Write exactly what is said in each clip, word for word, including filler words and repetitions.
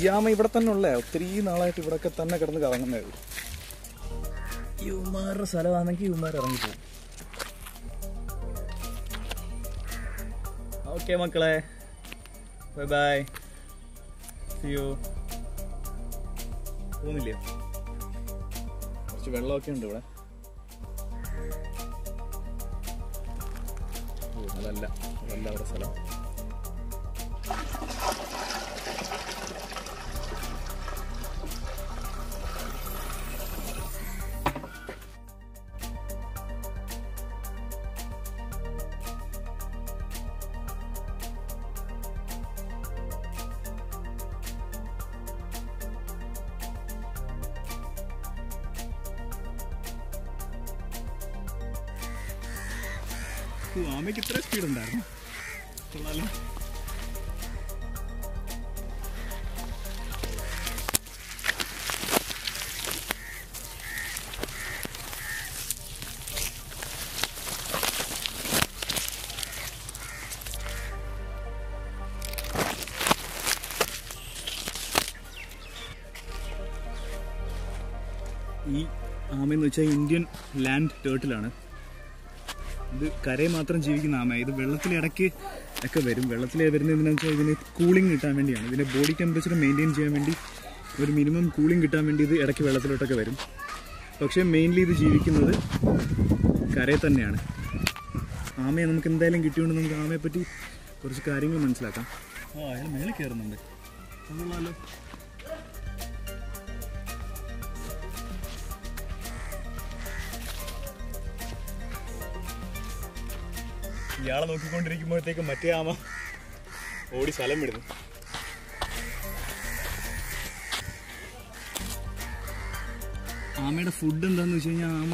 ഈ ആമ ഇവിടെ തന്നെ ഉള്ള ഒത്തിരി നാളായിട്ട് ഇവിടൊക്കെ തന്നെ കിടന്ന് കറങ്ങുന്നതായിരുന്നു. ഈ ഉമ്മാരുടെ സ്ഥലമാണെങ്കിൽ ഇവന്മാർ ഇറങ്ങിപ്പോകും. ഓക്കെ മക്കളെ, ബൈ ബൈ, സീ യു. തോന്നില്ലേ കുറച്ച് വെള്ളമൊക്കെ ഉണ്ട് ഇവിടെ. അതല്ല അതല്ല അവിടെ സ്ഥലം. ആമയ്ക്ക് ഇത്ര സ്പീഡ് ഉണ്ടായിരുന്നു. ഈ ആമയെന്ന് വെച്ചാൽ ഇന്ത്യൻ ലാൻഡ് ടേർട്ടിലാണ്. ഇത് കരയെ മാത്രം ജീവിക്കുന്ന ആമ. ഇത് വെള്ളത്തിലിടയ്ക്ക് ഒക്കെ വരും. വെള്ളത്തിൽ വരുന്നത് എന്തിനാണെന്ന് വെച്ചാൽ ഇതിന് കൂളിംഗ് കിട്ടാൻ വേണ്ടിയാണ്. ഇതിൻ്റെ ബോഡി ടെമ്പറേച്ചർ മെയിൻറ്റെയിൻ ചെയ്യാൻ വേണ്ടി, ഒരു മിനിമം കൂളിംഗ് കിട്ടാൻ വേണ്ടി ഇത് ഇടയ്ക്ക് വെള്ളത്തിലോട്ടൊക്കെ വരും. പക്ഷേ മെയിൻലി ഇത് ജീവിക്കുന്നത് കരയെ തന്നെയാണ്. ആമയെ നമുക്ക് എന്തായാലും കിട്ടിയോണ്ട് നമുക്ക് ആമയെപ്പറ്റി കുറച്ച് കാര്യങ്ങൾ മനസ്സിലാക്കാം. ഓ, അയാൾ മേളിൽ കയറുന്നുണ്ട്. അതുള്ളാലോ. ഇയാളെ നോക്കിക്കൊണ്ടിരിക്കുമ്പോഴത്തേക്ക് മറ്റേ ആമ ഓടി സ്ഥലം വിടുന്നു. ആമയുടെ ഫുഡ് എന്താണെന്ന് വെച്ച് കഴിഞ്ഞാൽ ആമ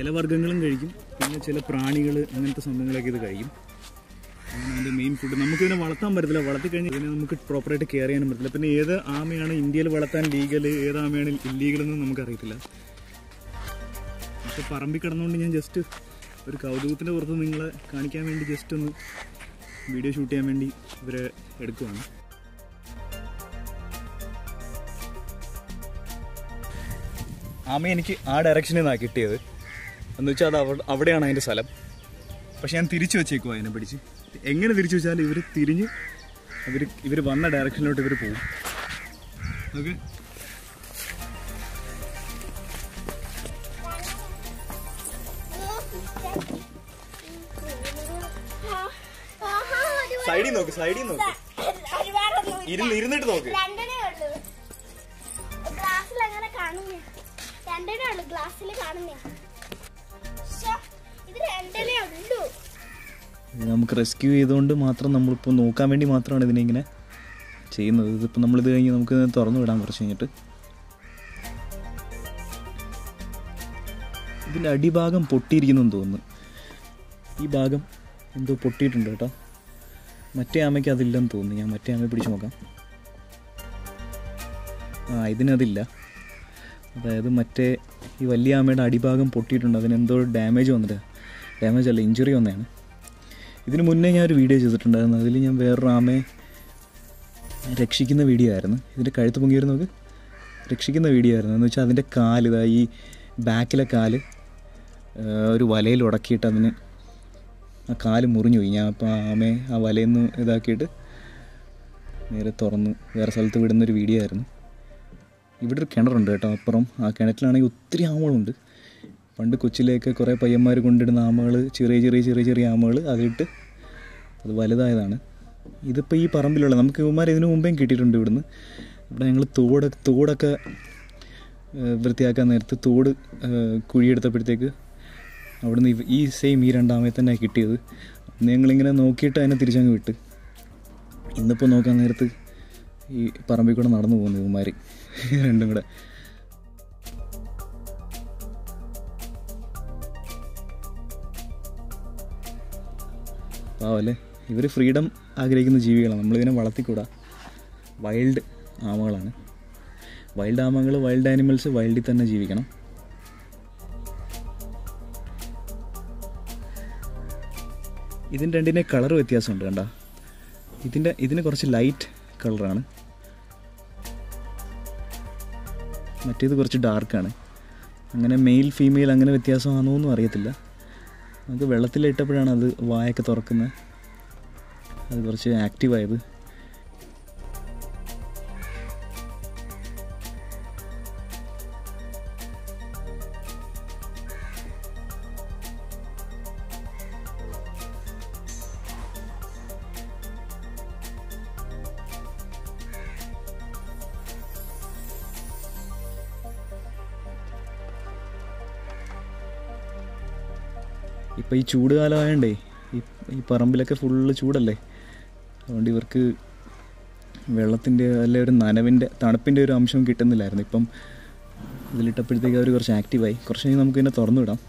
ഇലവർഗ്ഗങ്ങളും കഴിക്കും, പിന്നെ ചില പ്രാണികൾ അങ്ങനത്തെ സംഭവങ്ങളൊക്കെ ഇത് കഴിക്കും. അങ്ങനെ അതിൻ്റെ മെയിൻ ഫുഡ്. നമുക്കിതിനെ വളർത്താൻ പറ്റത്തില്ല. വളർത്തി കഴിഞ്ഞാൽ ഇതിനെ നമുക്ക് പ്രോപ്പറായിട്ട് കെയർ ചെയ്യാനും പറ്റില്ല. പിന്നെ ഏത് ആമയാണ് ഇന്ത്യയിൽ വളർത്താൻ ലീഗൽ, ഏത് ആമയാണ് ഇല്ലീഗൽ എന്ന് നമുക്കറിയത്തില്ല. പക്ഷെ പറമ്പിൽ കിടന്നുകൊണ്ട് ഞാൻ ജസ്റ്റ് ഒരു കൗതുകത്തിൻ്റെ പുറത്ത് നിങ്ങളെ കാണിക്കാൻ വേണ്ടി ജസ്റ്റ് ഒന്ന് വീഡിയോ ഷൂട്ട് ചെയ്യാൻ വേണ്ടി ഇവരെ എടുക്കുവാണ്. ആമയെ എനിക്ക് ആ ഡയറക്ഷനിൽ നിന്നാണ് കിട്ടിയത്. എന്ന് വെച്ചാൽ അത് അവിടെ അവിടെയാണ് അതിൻ്റെ സ്ഥലം. പക്ഷെ ഞാൻ തിരിച്ചു വെച്ചേക്കുവാണ് അതിനെ പിടിച്ച്. എങ്ങനെ തിരിച്ചു വെച്ചാൽ ഇവർ തിരിഞ്ഞ് ഇവർ ഇവർ വന്ന ഡയറക്ഷനിലോട്ട് ഇവർ പോകും. ഓക്കെ, സൈഡിൽ നോക്ക്, സൈഡിൽ നോക്ക്, ഇരുന്നിട്ട് നോക്ക്. നമുക്ക് റെസ്ക്യൂ ചെയ്തുകൊണ്ട് മാത്രം നമ്മളിപ്പോൾ നോക്കാൻ വേണ്ടി മാത്രമാണ് ഇതിനെ ഇങ്ങനെ ചെയ്യുന്നത്. ഇതിപ്പോൾ നമ്മളിത് കഴിഞ്ഞ് നമുക്ക് തുറന്നു വിടാൻ കുറച്ച് കഴിഞ്ഞിട്ട്. ഇതിൻ്റെ അടിഭാഗം പൊട്ടിയിരിക്കുന്നെന്ന് തോന്നുന്നു. ഈ ഭാഗം എന്തോ പൊട്ടിയിട്ടുണ്ട് കേട്ടോ. മറ്റേ ആമയ്ക്ക് അതില്ലെന്ന് തോന്നുന്നു. ഞാൻ മറ്റേ ആമയെ പിടിച്ച് നോക്കാം. ആ, ഇതിനതില്ല. അതായത് മറ്റേ ഈ വലിയ ആമയുടെ അടിഭാഗം പൊട്ടിയിട്ടുണ്ട്. അതിനെന്തോ ഡാമേജ് വന്നിട്ട്, ഡാമേജ് അല്ല ഇഞ്ചുറി വന്നതാണ്. ഇതിന് മുന്നേ ഞാനൊരു വീഡിയോ ചെയ്തിട്ടുണ്ടായിരുന്നു. അതിൽ ഞാൻ വേറൊരു ആമയെ രക്ഷിക്കുന്ന വീഡിയോ ആയിരുന്നു. ഇതിൻ്റെ കഴുത്ത് പൊങ്ങിയിരുന്നു, നമുക്ക് രക്ഷിക്കുന്ന വീഡിയോ ആയിരുന്നു. എന്ന് വെച്ചാൽ അതിൻ്റെ കാല്, ഇതാ ഈ ബാക്കിലെ കാല് ഒരു വലയിൽ ഉടക്കിയിട്ട് അതിന് ആ കാല് മുറിഞ്ഞു പോയി. ഞാൻ അപ്പോൾ ആമയെ ആ വലയിൽ നിന്ന് ഇതാക്കിയിട്ട് നേരെ തുറന്ന് വേറെ സ്ഥലത്ത് വിടുന്നൊരു വീഡിയോ ആയിരുന്നു. ഇവിടെ ഒരു കിണറുണ്ട് കേട്ടോ അപ്പുറം. ആ കിണറ്റിലാണെങ്കിൽ ഒത്തിരി ആമകളുണ്ട്. പണ്ട് കൊച്ചിലേക്ക് കുറേ പയ്യന്മാർ കൊണ്ടിടുന്ന ആമകൾ, ചെറിയ ചെറിയ ചെറിയ ചെറിയ ആമകൾ, അതിട്ട് അത് വലുതായതാണ്. ഇതിപ്പോൾ ഈ പറമ്പിലുള്ള നമുക്ക് ഇവന്മാർ ഇതിനു മുമ്പേയും കിട്ടിയിട്ടുണ്ട് ഇവിടുന്ന്. ഇവിടെ ഞങ്ങൾ തോടൊക്കെ തോടൊക്കെ വൃത്തിയാക്കാൻ നേരത്ത് തോട് കുഴിയെടുത്തപ്പോഴത്തേക്ക് അവിടുന്ന് ഈ സെയിം ഈ രണ്ടാമേ തന്നെ കിട്ടിയത്. ഞങ്ങളിങ്ങനെ നോക്കിയിട്ട് അതിനെ തിരിച്ചങ്ങ് വിട്ട്. ഇന്നിപ്പോൾ നോക്കാൻ നേരത്ത് ഈ പറമ്പിൽ കൂടെ നടന്നു പോകുന്നു ഇവന്മാർ രണ്ടും കൂടെ. പാവല്ലേ, ഇവർ ഫ്രീഡം ആഗ്രഹിക്കുന്ന ജീവികളാണ്. നമ്മളിതിനെ വളർത്തിക്കൂടാ. വൈൽഡ് ആമകളാണ്. വൈൽഡ് ആമകൾ, വൈൽഡ് ആനിമൽസ് വൈൽഡിൽ തന്നെ ജീവിക്കണം. ഇതിന് രണ്ടിൻ്റെ കളർ വ്യത്യാസമുണ്ട് കണ്ടോ. ഇതിൻ്റെ ഇതിന് കുറച്ച് ലൈറ്റ് കളറാണ്. മറ്റേത് കുറച്ച് ഡാർക്കാണ്. അങ്ങനെ മെയിൽ ഫീമെയിൽ അങ്ങനെ വ്യത്യാസമാണെന്നൊന്നും അറിയത്തില്ല. നമുക്ക് വെള്ളത്തിലിട്ടപ്പോഴാണ് അത് വായൊക്കെ തുറക്കുന്നത്, അത് കുറച്ച് ആക്റ്റീവായത്. ഇപ്പോൾ ഈ ചൂട് കാലമായതുകൊണ്ടേ ഈ ഈ പറമ്പിലൊക്കെ ഫുള്ള് ചൂടല്ലേ, അതുകൊണ്ട് ഇവർക്ക് വെള്ളത്തിൻ്റെ അല്ലെ ഒരു നനവിൻ്റെ തണുപ്പിൻ്റെ ഒരു അംശം കിട്ടുന്നില്ലായിരുന്നു. ഇപ്പം ഇതിലിട്ടപ്പോഴത്തേക്ക് അവർ കുറച്ച് ആക്റ്റീവായി. കുറച്ച് കഴിഞ്ഞ് നമുക്കിതിനെ തുറന്നു വിടാം.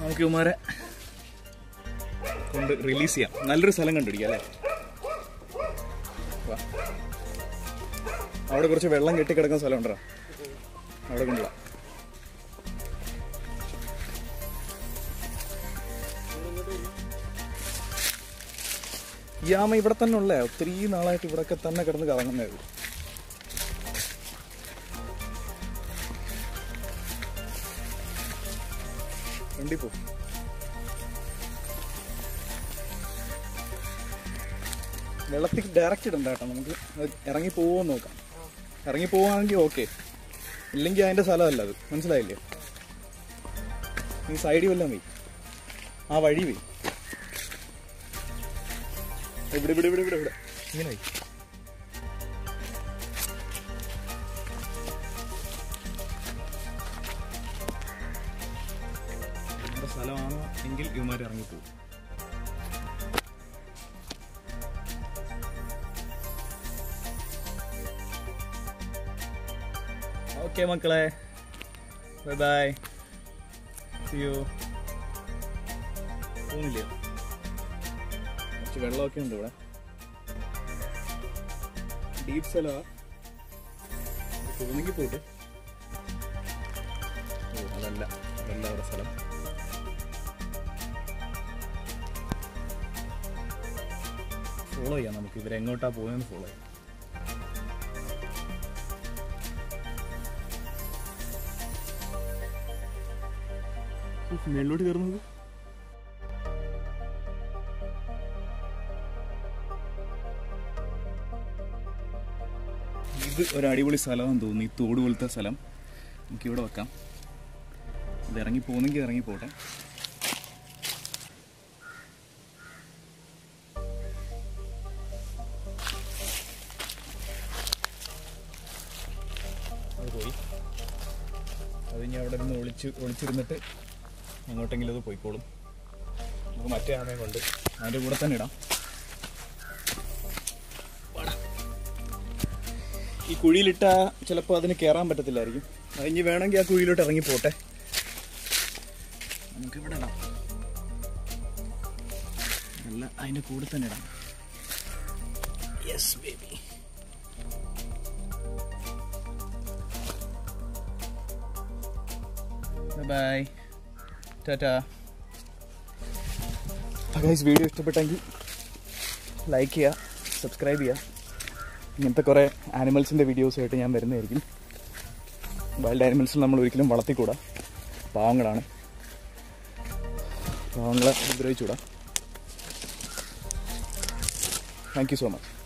നമുക്ക് ഇവന്മാരെ കൊണ്ട് റിലീസ് ചെയ്യാം. നല്ലൊരു സ്ഥലം കണ്ടുപിടിക്കുക അല്ലേ. അവിടെ കുറച്ച് വെള്ളം കെട്ടിക്കിടക്കുന്ന സ്ഥലം ഉണ്ടോ, അവിടെ കൊണ്ടുപോകാം. ഈ ആമ ഇവിടെ തന്നെ ഉള്ള ഒത്തിരി നാളായിട്ട് ഇവിടെയൊക്കെ തന്നെ കിടന്ന് കറങ്ങുന്നതായിരുന്നു. കണ്ടിപ്പോ വെള്ളത്തിൽ ഡയറക്റ്റ് ഇടണ്ട കേട്ടോ, നമുക്ക് ഇറങ്ങി പോവുമെന്ന് നോക്കാം. ഇറങ്ങി പോവുകയാണെങ്കിൽ ഓക്കെ, ഇല്ലെങ്കിൽ അതിൻ്റെ സ്ഥലമല്ല അത്. മനസ്സിലായില്ലേ? ഈ സൈഡിൽ വല്ലതും പോയി ആ വഴി പോയി ഇവിടെ ഇവിടെ ഇവിടെ ഇവിടെ ഇവിടെ ഇങ്ങനെ പോയി. സ്ഥലമാണോ എങ്കിൽ ഇവന്മാർ ഇറങ്ങിപ്പോകും. ഓക്കെ മക്കളെ, ബൈ ബൈ, സീ യു. തോന്നില്ലേ കുറച്ച് വെള്ളമൊക്കെ ഉണ്ട് ഇവിടെ, ഡീപ് സ്ഥലമാണ്. തോന്നിക്ക് പോയിട്ട് അതല്ല അതല്ല അവിടെ സ്ഥലം. ഫോളോ ചെയ്യാം നമുക്ക്, ഇവരെങ്ങോട്ടാ പോയെന്ന് ഫോളോ ചെയ്യാം. മേളിലോട്ട് കയറുന്നത് ഇത് ഒരു അടിപൊളി സ്ഥലമാണെന്ന് തോന്നുന്നു. ഈ തോട് പോലത്തെ സ്ഥലം നമുക്കിവിടെ വെക്കാം. ഇത് ഇറങ്ങി പോകുന്നെങ്കിൽ ഇറങ്ങിപ്പോട്ടെ. പോയി അത് ഞാൻ അവിടെ നിന്ന് ഒളിച്ച് ഒളിച്ചിരുന്നിട്ട് അങ്ങോട്ടെങ്കിലും അത് പോയിക്കോളും. നമുക്ക് മറ്റേ ആമയെ കൊണ്ട് അതിൻ്റെ കൂടെ തന്നെ ഇടാം. ഈ കുഴിയിലിട്ടാൽ ചിലപ്പോൾ അതിന് കയറാൻ പറ്റത്തില്ലായിരിക്കും. അതിന് വേണമെങ്കിൽ ആ കുഴിയിലോട്ട് ഇറങ്ങി പോട്ടെ. നമുക്കിവിടെ ഇടാം, നല്ല അതിൻ്റെ കൂടെ തന്നെ ഇടാം. Yes baby, bye, tata. Guys, video ഇഷ്ടപ്പെട്ടെങ്കിൽ ലൈക്ക് ചെയ്യുക, സബ്സ്ക്രൈബ് ചെയ്യുക. ഇങ്ങനത്തെ കുറേ ആനിമൽസിൻ്റെ വീഡിയോസുമായിട്ട് ഞാൻ വരുന്നതായിരിക്കും. വൈൽഡ് ആനിമൽസിൽ നമ്മൾ ഒരിക്കലും വളർത്തിക്കൂടാ, പാവങ്ങളാണ്, പാവങ്ങളെ ഉപദ്രവിച്ചുകൂടാ. Thank you so much.